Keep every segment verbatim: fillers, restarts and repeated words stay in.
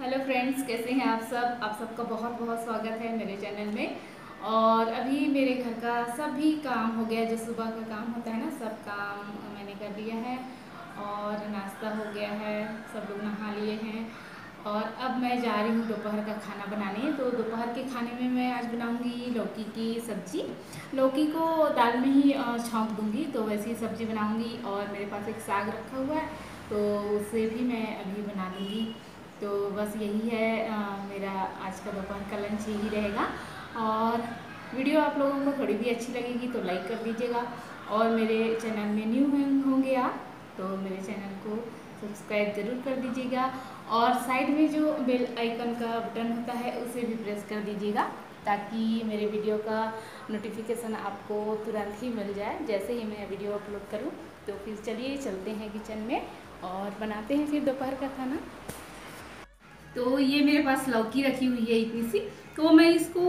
Hello friends, कैसे हैं आप सब। आप सबका बहुत बहुत स्वागत है मेरे चैनल में। और अभी मेरे घर का सभी काम हो गया, जो सुबह का काम होता है ना, सब काम मैंने कर दिया है और नाश्ता हो गया है, सब लोग नहा लिए हैं। और अब मैं जा रही हूँ दोपहर का खाना बनाने। तो दोपहर के खाने में मैं आज बनाऊँगी लौकी की सब्ज़ी। लौकी को दाल में ही छौंक दूँगी, तो वैसी सब्ज़ी बनाऊँगी। और मेरे पास एक साग रखा हुआ है, तो उसे भी मैं अभी बना लूँगी। तो बस यही है आ, मेरा आज का दोपहर का लंच यही रहेगा। और वीडियो आप लोगों को थोड़ी भी अच्छी लगेगी तो लाइक कर दीजिएगा। और मेरे चैनल में न्यू होंगे आप तो मेरे चैनल को सब्सक्राइब ज़रूर कर दीजिएगा। और साइड में जो बेल आइकन का बटन होता है उसे भी प्रेस कर दीजिएगा, ताकि मेरे वीडियो का नोटिफिकेशन आपको तुरंत ही मिल जाए जैसे ही मैं वीडियो अपलोड करूँ। तो फिर चलिए चलते हैं किचन में और बनाते हैं फिर दोपहर का खाना। तो ये मेरे पास लौकी रखी हुई है इतनी सी, तो मैं इसको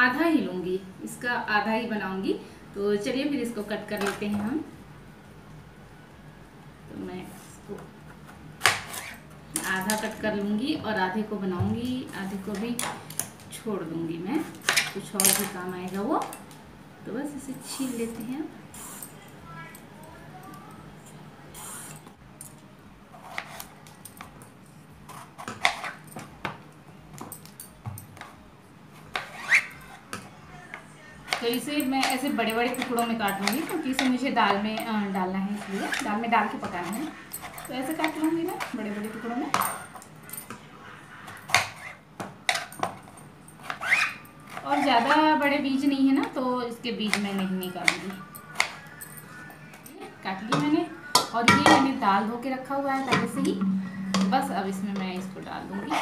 आधा ही लूँगी, इसका आधा ही बनाऊँगी। तो चलिए फिर इसको कट कर लेते हैं हम। तो मैं इसको आधा कट कर लूँगी और आधे को बनाऊँगी, आधे को भी छोड़ दूँगी मैं, कुछ और भी काम आएगा वो। तो बस इसे छील लेते हैं। तो इसे मैं ऐसे बड़े बड़े टुकड़ों में काट लूँगी, क्योंकि इसे मुझे दाल में डालना है, इसलिए दाल में डाल के पकाना है। तो ऐसे काट लूँगी मैं बड़े बड़े टुकड़ों में। और ज़्यादा बड़े बीज नहीं है ना, तो इसके बीज मैं नहीं निकालूँगी। काट ली मैंने। और ये मैंने दाल धो के रखा हुआ है पहले से ही। बस अब इसमें मैं इसको डाल दूँगी।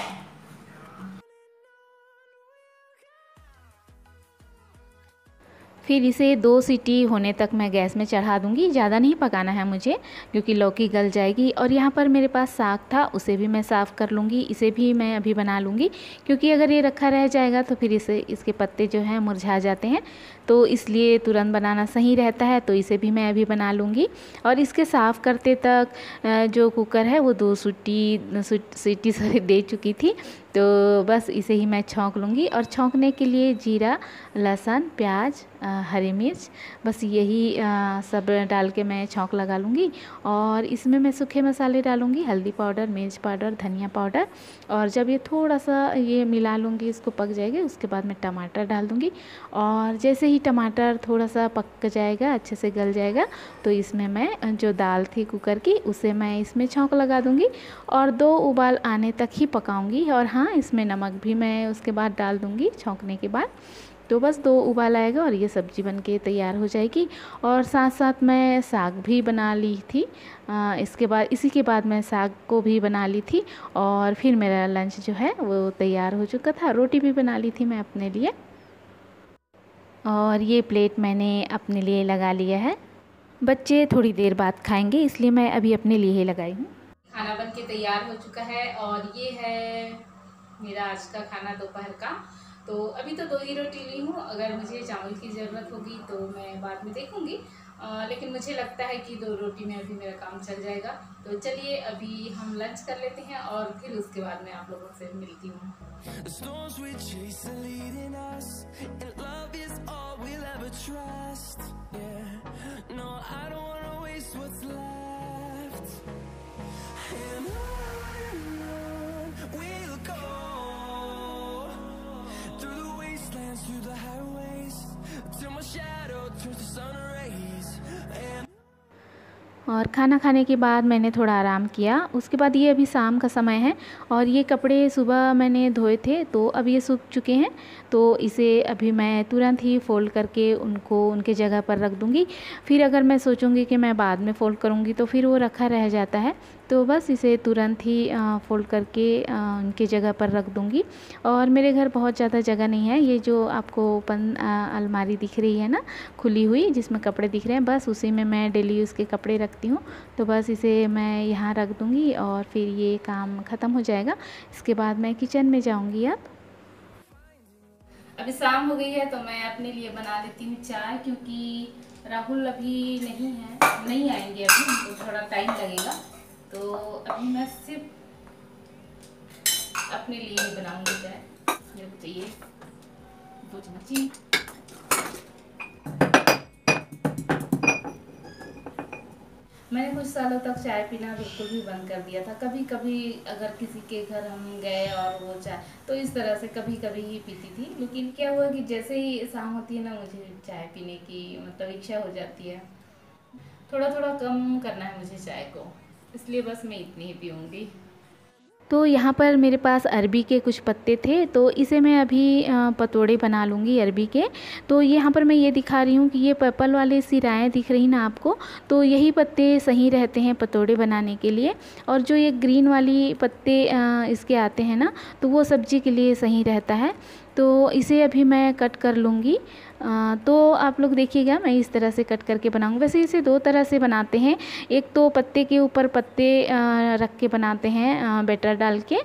फिर इसे दो सीटी होने तक मैं गैस में चढ़ा दूंगी। ज़्यादा नहीं पकाना है मुझे, क्योंकि लौकी गल जाएगी। और यहाँ पर मेरे पास साग था, उसे भी मैं साफ़ कर लूँगी, इसे भी मैं अभी बना लूँगी। क्योंकि अगर ये रखा रह जाएगा तो फिर इसे इसके पत्ते जो हैं मुरझा जाते हैं, तो इसलिए तुरंत बनाना सही रहता है। तो इसे भी मैं अभी बना लूँगी। और इसके साफ़ करते तक जो कुकर है वो दो सीटी सीटी सारी दे चुकी थी। तो बस इसे ही मैं छौंक लूँगी। और छौंकने के लिए जीरा, लहसुन, प्याज, हरी मिर्च, बस यही आ, सब डाल के मैं छौंक लगा लूँगी। और इसमें मैं सूखे मसाले डालूँगी, हल्दी पाउडर, मिर्च पाउडर, धनिया पाउडर। और जब ये थोड़ा सा ये मिला लूँगी, इसको पक जाएगा, उसके बाद मैं टमाटर डाल दूँगी। और जैसे ही टमाटर थोड़ा सा पक जाएगा, अच्छे से गल जाएगा, तो इसमें मैं जो दाल थी कुकर की उसे मैं इसमें छौंक लगा दूँगी। और दो उबाल आने तक ही पकाऊँगी। और हाँ, इसमें नमक भी मैं उसके बाद डाल दूँगी छौंकने के बाद। तो बस दो उबाल आएगा और ये सब्ज़ी बनके तैयार हो जाएगी। और साथ साथ मैं साग भी बना ली थी। आ, इसके बाद इसी के बाद मैं साग को भी बना ली थी। और फिर मेरा लंच जो है वो तैयार हो चुका था। रोटी भी बना ली थी मैं अपने लिए। और ये प्लेट मैंने अपने लिए लगा लिया है, बच्चे थोड़ी देर बाद खाएंगे, इसलिए मैं अभी अपने लिए ही लगाई हूँ। खाना बन के तैयार हो चुका है। और ये है मेरा आज का खाना दोपहर का। तो अभी तो दो ही रोटी ली हूँ, अगर मुझे चावल की ज़रूरत होगी तो मैं बाद में देखूँगी, लेकिन मुझे लगता है कि दो रोटी में अभी मेरा काम चल जाएगा। तो चलिए अभी हम लंच कर लेते हैं और फिर उसके बाद मैं आप लोगों से मिलती हूँ। और खाना खाने के बाद मैंने थोड़ा आराम किया। उसके बाद ये अभी शाम का समय है। और ये कपड़े सुबह मैंने धोए थे, तो अब ये सूख चुके हैं, तो इसे अभी मैं तुरंत ही फ़ोल्ड करके उनको उनके जगह पर रख दूँगी। फिर अगर मैं सोचूँगी कि मैं बाद में फ़ोल्ड करूँगी तो फिर वो रखा रह जाता है। तो बस इसे तुरंत ही फ़ोल्ड करके आ, उनके जगह पर रख दूँगी। और मेरे घर बहुत ज़्यादा जगह नहीं है। ये जो आपको ओपन अलमारी दिख रही है ना, खुली हुई, जिसमें कपड़े दिख रहे हैं, बस उसी में मैं डेली यूज़ के कपड़े रखती हूँ। तो बस इसे मैं यहाँ रख दूँगी और फिर ये काम ख़त्म हो जाएगा। इसके बाद मैं किचन में जाऊँगी। अब अभी शाम हो गई है, तो मैं अपने लिए बना लेती हूँ चाय, क्योंकि राहुल अभी नहीं है, नहीं आएंगे अभी, उनको थोड़ा टाइम लगेगा। तो अभी मैं सिर्फ अपने लिए बनाऊंगी चाय। मेरे को चाहिए दो चम्मच चीनी। मैंने कुछ सालों तक चाय पीना बिल्कुल भी बंद कर दिया था। कभी कभी अगर किसी के घर हम गए और वो चाय तो इस तरह से कभी कभी ही पीती थी। लेकिन क्या हुआ कि जैसे ही शाम होती है ना, मुझे चाय पीने की मतलब इच्छा हो जाती है। थोड़ा थोड़ा कम करना है मुझे चाय को, इसलिए बस मैं इतनी ही पीऊँगी। तो यहाँ पर मेरे पास अरबी के कुछ पत्ते थे, तो इसे मैं अभी पतोड़े बना लूँगी अरबी के। तो यहाँ पर मैं ये दिखा रही हूँ कि ये पर्पल वाले सिराएँ दिख रही ना आपको, तो यही पत्ते सही रहते हैं पतोड़े बनाने के लिए। और जो ये ग्रीन वाली पत्ते इसके आते हैं ना, तो वो सब्जी के लिए सही रहता है। तो इसे अभी मैं कट कर लूँगी। तो आप लोग देखिएगा मैं इस तरह से कट करके बनाऊँगी। वैसे इसे दो तरह से बनाते हैं, एक तो पत्ते के ऊपर पत्ते रख के बनाते हैं बैटर डाल के,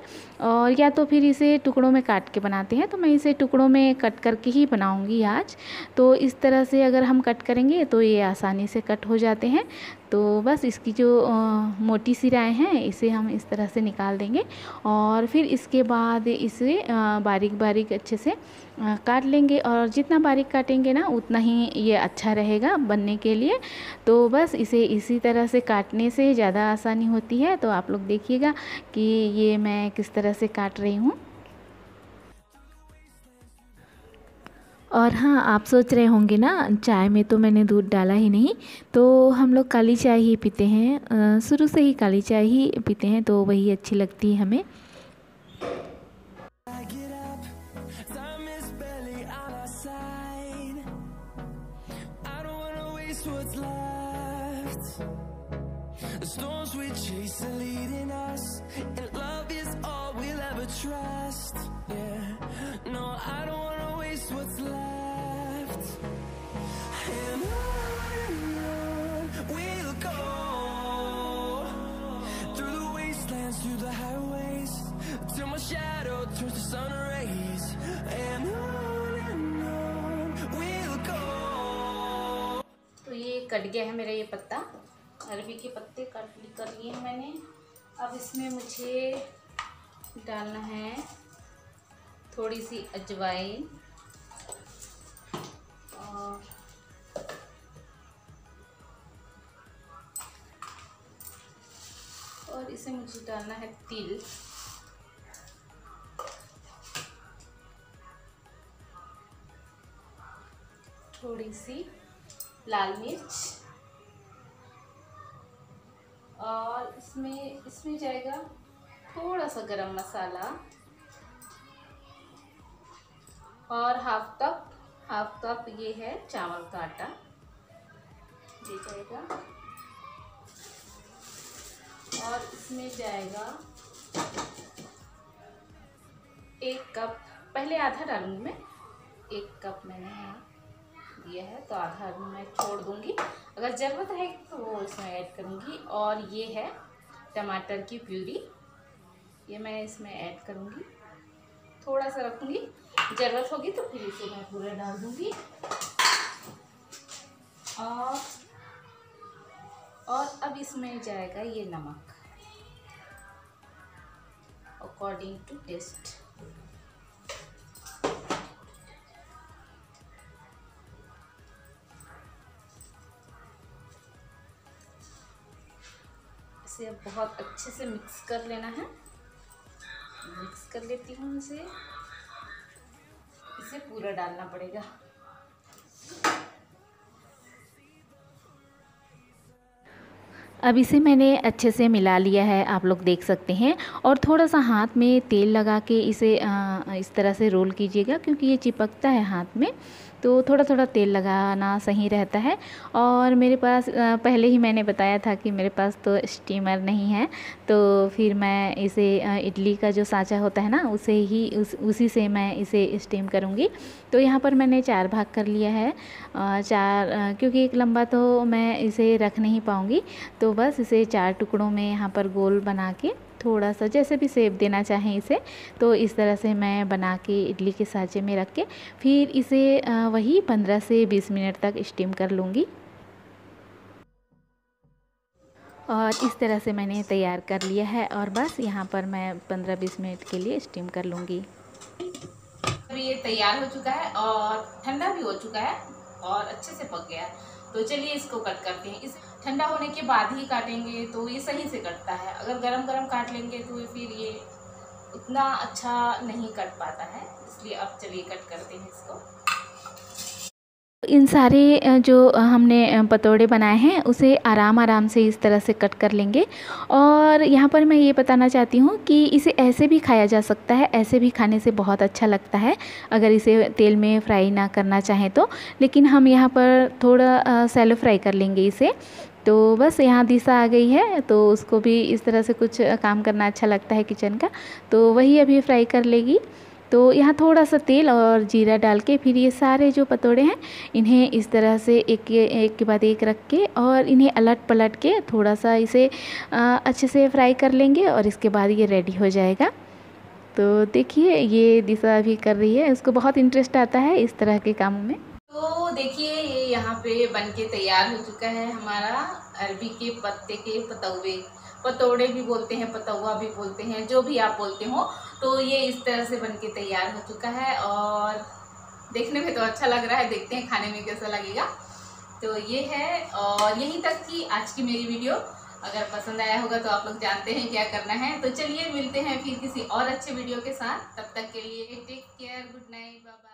और या तो फिर इसे टुकड़ों में काट के बनाते हैं। तो मैं इसे टुकड़ों में कट करके ही बनाऊँगी आज। तो इस तरह से अगर हम कट करेंगे तो ये आसानी से कट हो जाते हैं। तो बस इसकी जो मोटी सिराएँ हैं इसे हम इस तरह से निकाल देंगे, और फिर इसके बाद इसे बारीक बारीक अच्छे से काट लेंगे। और जितना बारीक काटेंगे ना उतना ही ये अच्छा रहेगा बनने के लिए। तो बस इसे इसी तरह से काटने से ज़्यादा आसानी होती है। तो आप लोग देखिएगा कि ये मैं किस तरह से काट रही हूँ। और हाँ, आप सोच रहे होंगे ना चाय में तो मैंने दूध डाला ही नहीं, तो हम लोग काली चाय ही पीते हैं, शुरू से ही काली चाय ही पीते हैं, तो वही अच्छी लगती है हमें। What's left, and on we'll go through the wastelands, through the highways, till my shadow turns to sun rays, and on and on we'll go. तो ये कट गया है मेरा ये पत्ता, अरबी के पत्ते कट कर लिए हैं मैंने। अब इसमें मुझे डालना है थोड़ी सी अजवाइन और और इसे मुझे डालना है तिल। थोड़ी सी लाल मिर्च, और इसमें इसमें जाएगा थोड़ा सा गरम मसाला, और हाफ कप हाफ कप ये है चावल का आटा ये जाएगा। और इसमें जाएगा एक कप, पहले आधा डालूंगी मैं। एक कप मैंने यहाँ दिया है तो आधा मैं छोड़ दूंगी, अगर ज़रूरत है तो वो इसमें ऐड करूँगी। और ये है टमाटर की प्यूरी, ये मैं इसमें ऐड करूँगी, थोड़ा सा रखूँगी, ज़रूरत होगी तो फिर इसे मैं पूरा डाल दूँगी। और और अब इसमें जाएगा ये नमक अकॉर्डिंग टू टेस्ट। इसे अब बहुत अच्छे से मिक्स कर लेना है। मिक्स कर लेती हूँ इसे, इसे पूरा डालना पड़ेगा। अब इसे मैंने अच्छे से मिला लिया है, आप लोग देख सकते हैं। और थोड़ा सा हाथ में तेल लगा के इसे इस तरह से रोल कीजिएगा, क्योंकि ये चिपकता है हाथ में, तो थोड़ा थोड़ा तेल लगाना सही रहता है। और मेरे पास पहले ही मैंने बताया था कि मेरे पास तो स्टीमर नहीं है, तो फिर मैं इसे इडली का जो सांचा होता है ना उसे ही उस उसी से मैं इसे स्टीम करूँगी। तो यहाँ पर मैंने चार भाग कर लिया है, चार, क्योंकि एक लंबा तो मैं इसे रख नहीं पाऊँगी, तो बस इसे चार टुकड़ों में यहाँ पर गोल बना के थोड़ा सा जैसे भी शेप देना चाहें इसे, तो इस तरह से मैं बना के इडली के सांचे में रख के फिर इसे वही पंद्रह से बीस मिनट तक स्टीम कर लूँगी। और इस तरह से मैंने तैयार कर लिया है और बस यहाँ पर मैं पंद्रह बीस मिनट के लिए स्टीम कर लूँगी। अभी ये तैयार हो चुका है और ठंडा भी हो चुका है और अच्छे से पक गया है, तो चलिए इसको कट करते हैं। इस ठंडा होने के बाद ही काटेंगे तो ये सही से कटता है, अगर गरम गरम काट लेंगे तो फिर ये उतना अच्छा नहीं कट पाता है, इसलिए अब चलिए कट करते हैं इसको। इन सारे जो हमने पतोड़े बनाए हैं उसे आराम आराम से इस तरह से कट कर लेंगे। और यहाँ पर मैं ये बताना चाहती हूँ कि इसे ऐसे भी खाया जा सकता है, ऐसे भी खाने से बहुत अच्छा लगता है अगर इसे तेल में फ्राई ना करना चाहें तो, लेकिन हम यहाँ पर थोड़ा सैलो फ्राई कर लेंगे इसे। तो बस यहाँ दिशा आ गई है तो उसको भी इस तरह से कुछ काम करना अच्छा लगता है किचन का, तो वही अभी फ्राई कर लेगी। तो यहाँ थोड़ा सा तेल और जीरा डाल के फिर ये सारे जो पतोड़े हैं इन्हें इस तरह से एक एक के बाद एक रख के और इन्हें अलट पलट के थोड़ा सा इसे अच्छे से फ्राई कर लेंगे और इसके बाद ये रेडी हो जाएगा। तो देखिए ये दिशा भी कर रही है, उसको बहुत इंटरेस्ट आता है इस तरह के कामों में। तो देखिए ये यहाँ पे बन के तैयार हो चुका है हमारा अरबी के पत्ते के पतौवे, पतौड़े भी बोलते हैं, पतौवा भी बोलते हैं, जो भी आप बोलते हो। तो ये इस तरह से बनके तैयार हो चुका है और देखने में तो अच्छा लग रहा है, देखते हैं खाने में कैसा लगेगा। तो ये है और यहीं तक थी आज की मेरी वीडियो। अगर पसंद आया होगा तो आप लोग जानते हैं क्या करना है। तो चलिए मिलते हैं फिर किसी और अच्छे वीडियो के साथ, तब तक के लिए take care, good night, bye bye.